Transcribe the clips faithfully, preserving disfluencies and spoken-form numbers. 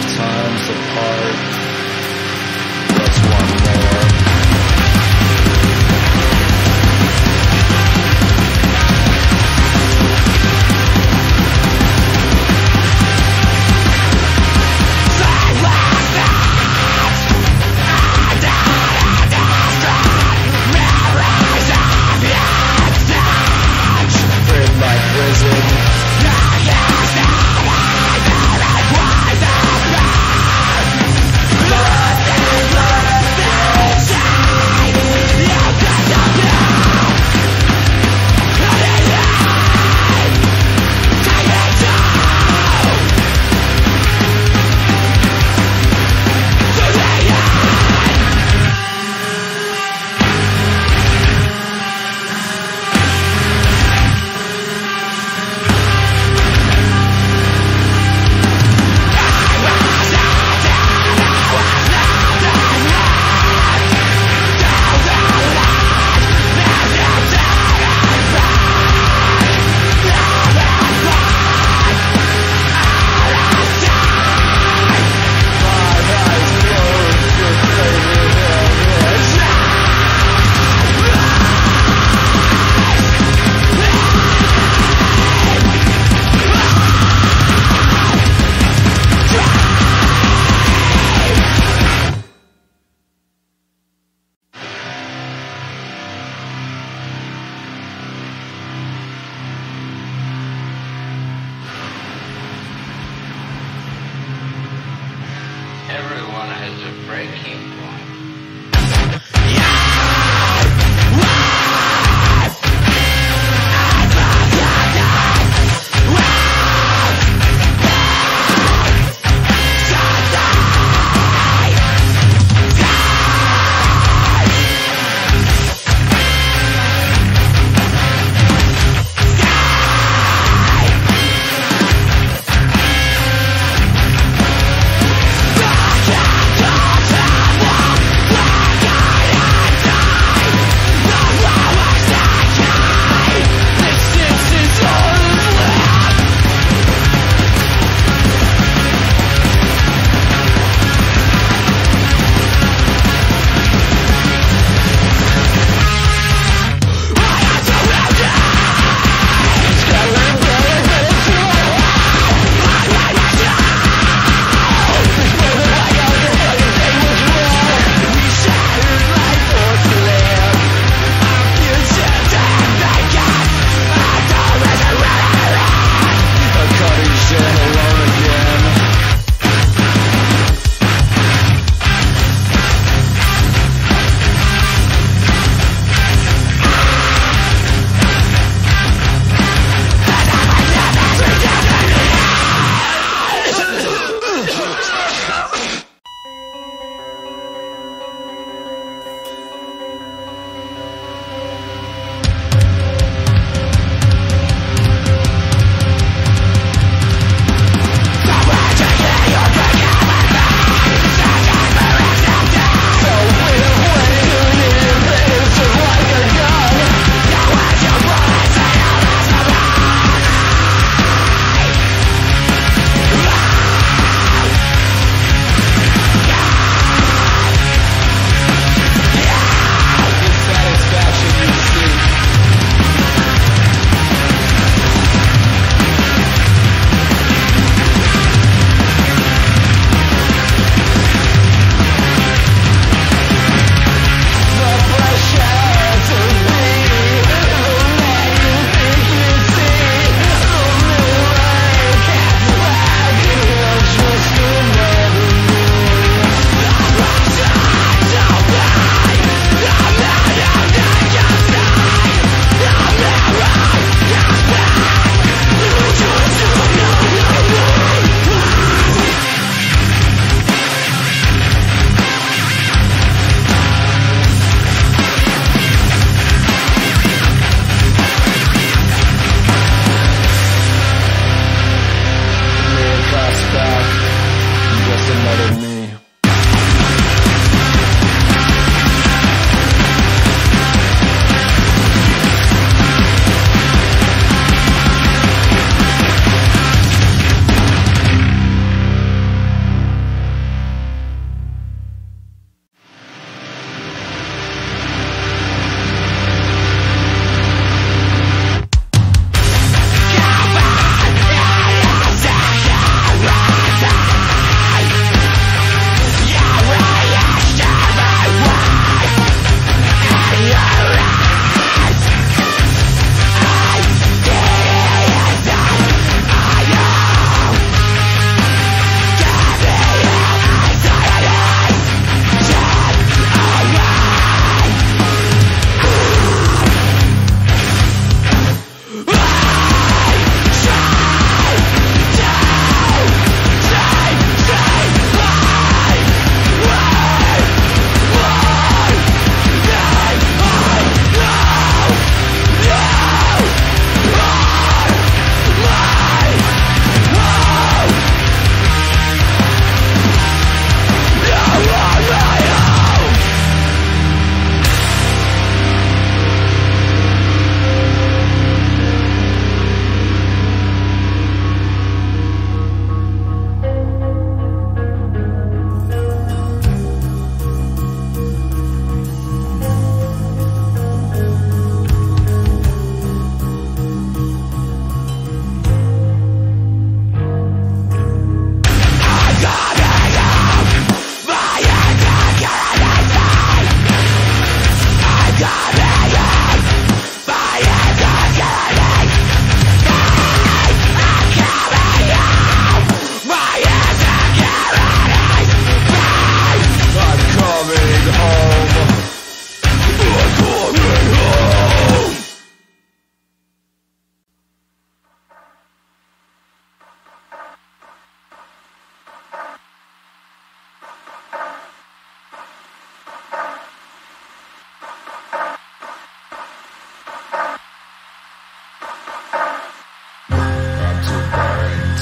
lifetimes apart. Everyone has a breaking point. Yeah!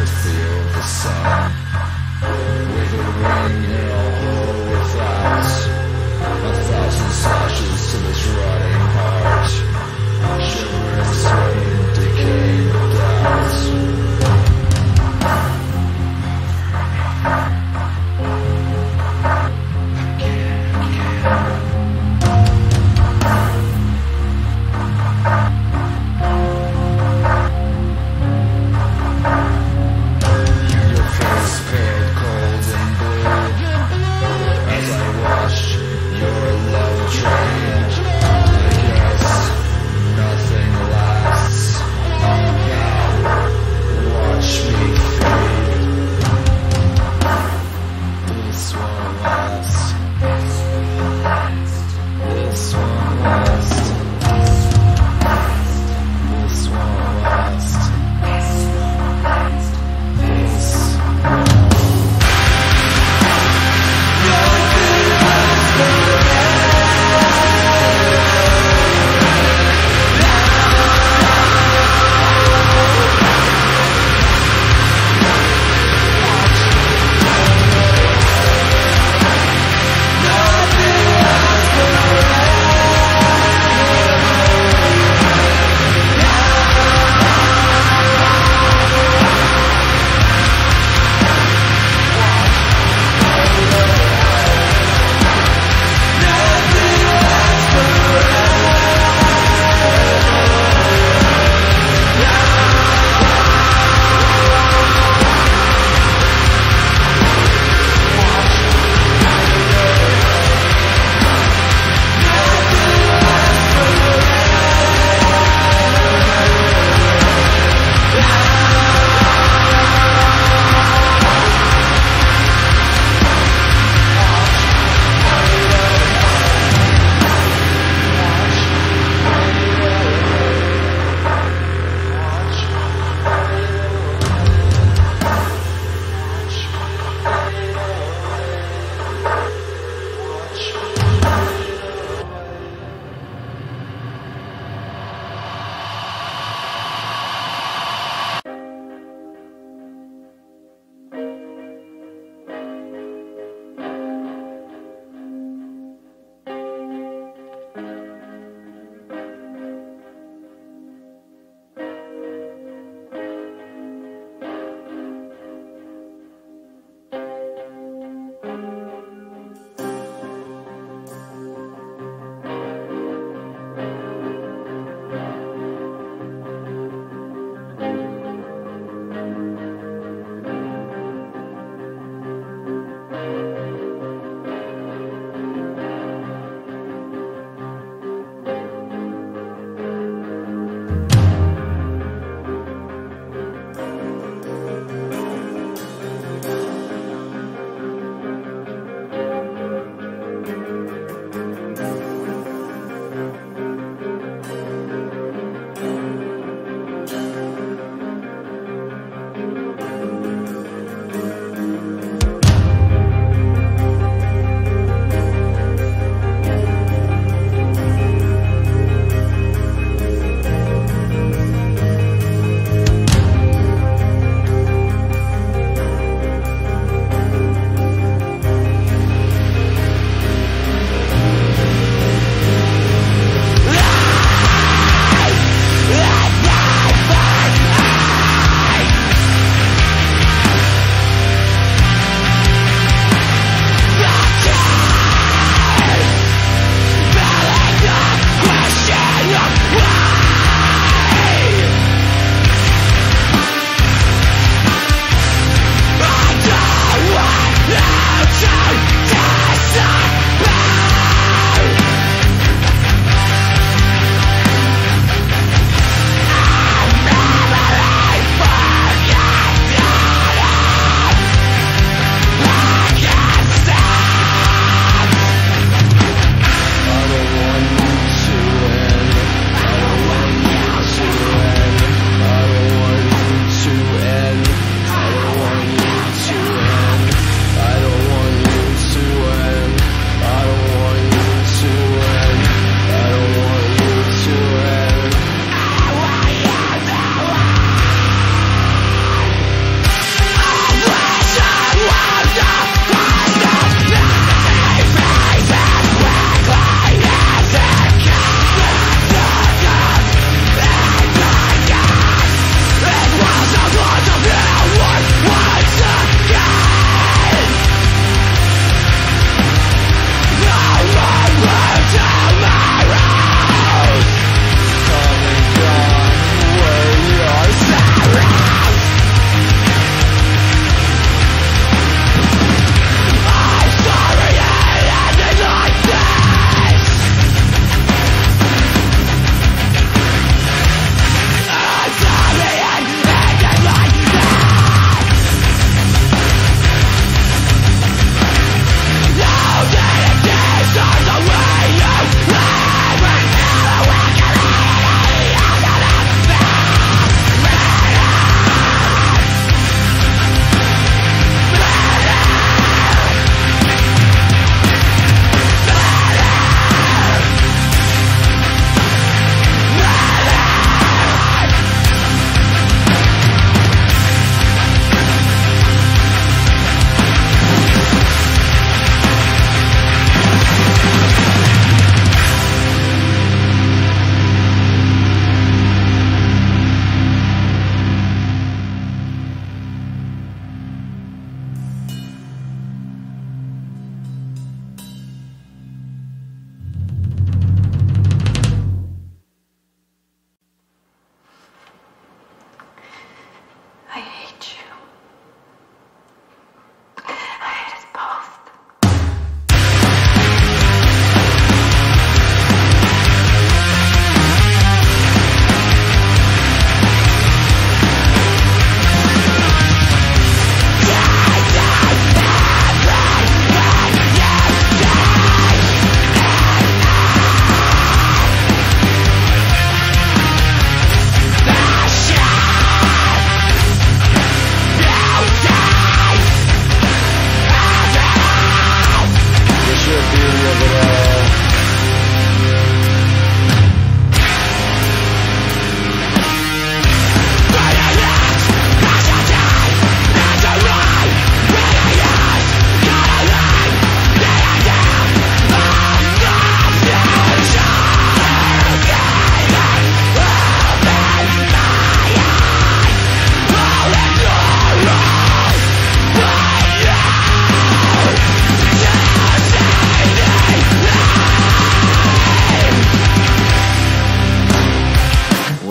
to feel the sun, with a ring in a hole without, a thousand slashes to this rotting heart, shivering, sweating, decaying doubt. Your love train.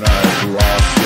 that I've lost.